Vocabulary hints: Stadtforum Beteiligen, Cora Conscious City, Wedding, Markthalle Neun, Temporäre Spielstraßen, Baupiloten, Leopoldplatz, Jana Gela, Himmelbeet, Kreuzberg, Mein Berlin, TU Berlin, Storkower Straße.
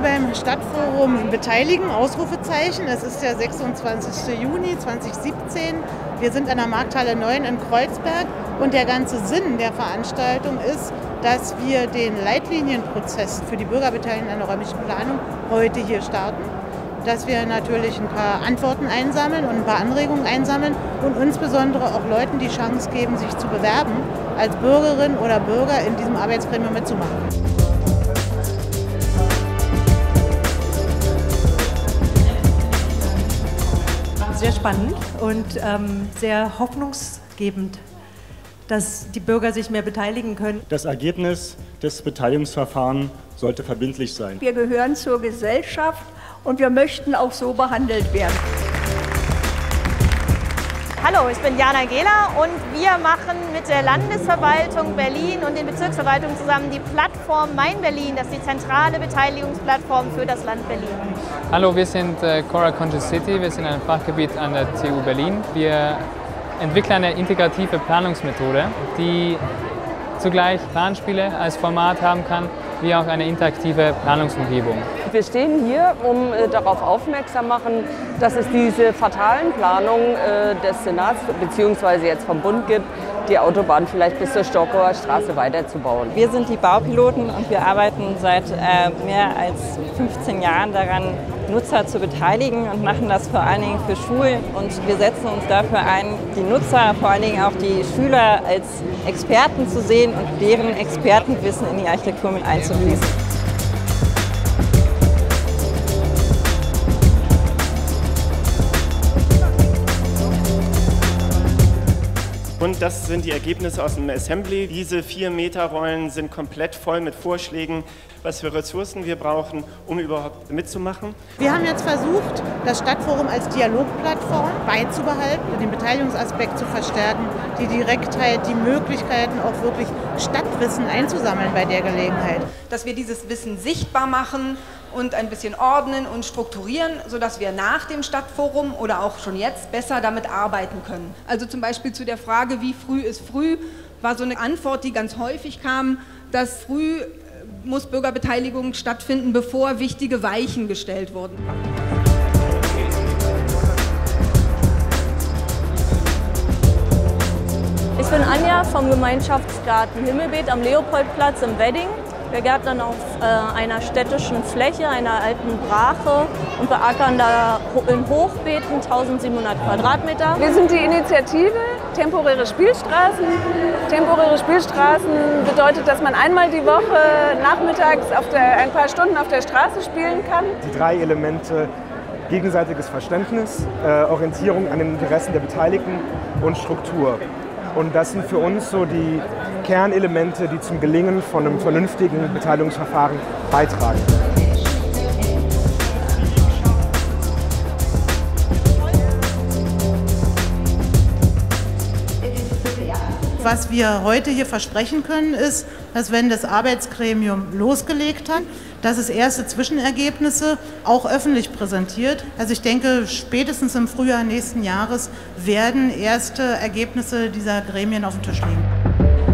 Beim Stadtforum Beteiligen, Ausrufezeichen. Es ist der 26. Juni 2017. Wir sind an der Markthalle 9 in Kreuzberg und der ganze Sinn der Veranstaltung ist, dass wir den Leitlinienprozess für die Bürgerbeteiligung an der räumlichen Planung heute hier starten. Dass wir natürlich ein paar Antworten einsammeln und ein paar Anregungen einsammeln und insbesondere auch Leuten die Chance geben, sich zu bewerben, als Bürgerin oder Bürger in diesem Arbeitsgremium mitzumachen. Sehr spannend und sehr hoffnungsgebend, dass die Bürger sich mehr beteiligen können. Das Ergebnis des Beteiligungsverfahrens sollte verbindlich sein. Wir gehören zur Gesellschaft und wir möchten auch so behandelt werden. Hallo, ich bin Jana Gela und wir machen mit der Landesverwaltung Berlin und den Bezirksverwaltungen zusammen die Plattform Mein Berlin. Das ist die zentrale Beteiligungsplattform für das Land Berlin. Hallo, wir sind Cora Conscious City, wir sind ein Fachgebiet an der TU Berlin. Wir entwickeln eine integrative Planungsmethode, die zugleich Planspiele als Format haben kann, wie auch eine interaktive Planungsumgebung. Wir stehen hier, um darauf aufmerksam zu machen, dass es diese fatalen Planungen des Senats bzw. jetzt vom Bund gibt, die Autobahn vielleicht bis zur Storkower Straße weiterzubauen. Wir sind die Baupiloten und wir arbeiten seit mehr als 15 Jahren daran, Nutzer zu beteiligen und machen das vor allen Dingen für Schulen. Und wir setzen uns dafür ein, die Nutzer, vor allen Dingen auch die Schüler, als Experten zu sehen und deren Expertenwissen in die Architektur mit einzufließen. Und das sind die Ergebnisse aus dem Assembly. Diese 4-Meter-Rollen sind komplett voll mit Vorschlägen, was für Ressourcen wir brauchen, um überhaupt mitzumachen. Wir haben jetzt versucht, das Stadtforum als Dialogplattform beizubehalten, den Beteiligungsaspekt zu verstärken, die Direktheit, die Möglichkeiten, auch wirklich Stadtwissen einzusammeln bei der Gelegenheit. Dass wir dieses Wissen sichtbar machen und ein bisschen ordnen und strukturieren, sodass wir nach dem Stadtforum oder auch schon jetzt besser damit arbeiten können. Also zum Beispiel zu der Frage, wie früh ist früh, war so eine Antwort, die ganz häufig kam, dass früh muss Bürgerbeteiligung stattfinden, bevor wichtige Weichen gestellt wurden. Ich bin Anja vom Gemeinschaftsgarten Himmelbeet am Leopoldplatz im Wedding. Wir gärtnern auf einer städtischen Fläche, einer alten Brache und beackern da in Hochbeeten 1700 Quadratmeter. Wir sind die Initiative Temporäre Spielstraßen. Temporäre Spielstraßen bedeutet, dass man einmal die Woche nachmittags ein paar Stunden auf der Straße spielen kann. Die drei Elemente: gegenseitiges Verständnis, Orientierung an den Interessen der Beteiligten und Struktur. Und das sind für uns so die Kernelemente, die zum Gelingen von einem vernünftigen Beteiligungsverfahren beitragen. Was wir heute hier versprechen können, ist, dass wenn das Arbeitsgremium losgelegt hat, dass es erste Zwischenergebnisse auch öffentlich präsentiert. Also ich denke, spätestens im Frühjahr nächsten Jahres werden erste Ergebnisse dieser Gremien auf dem Tisch liegen.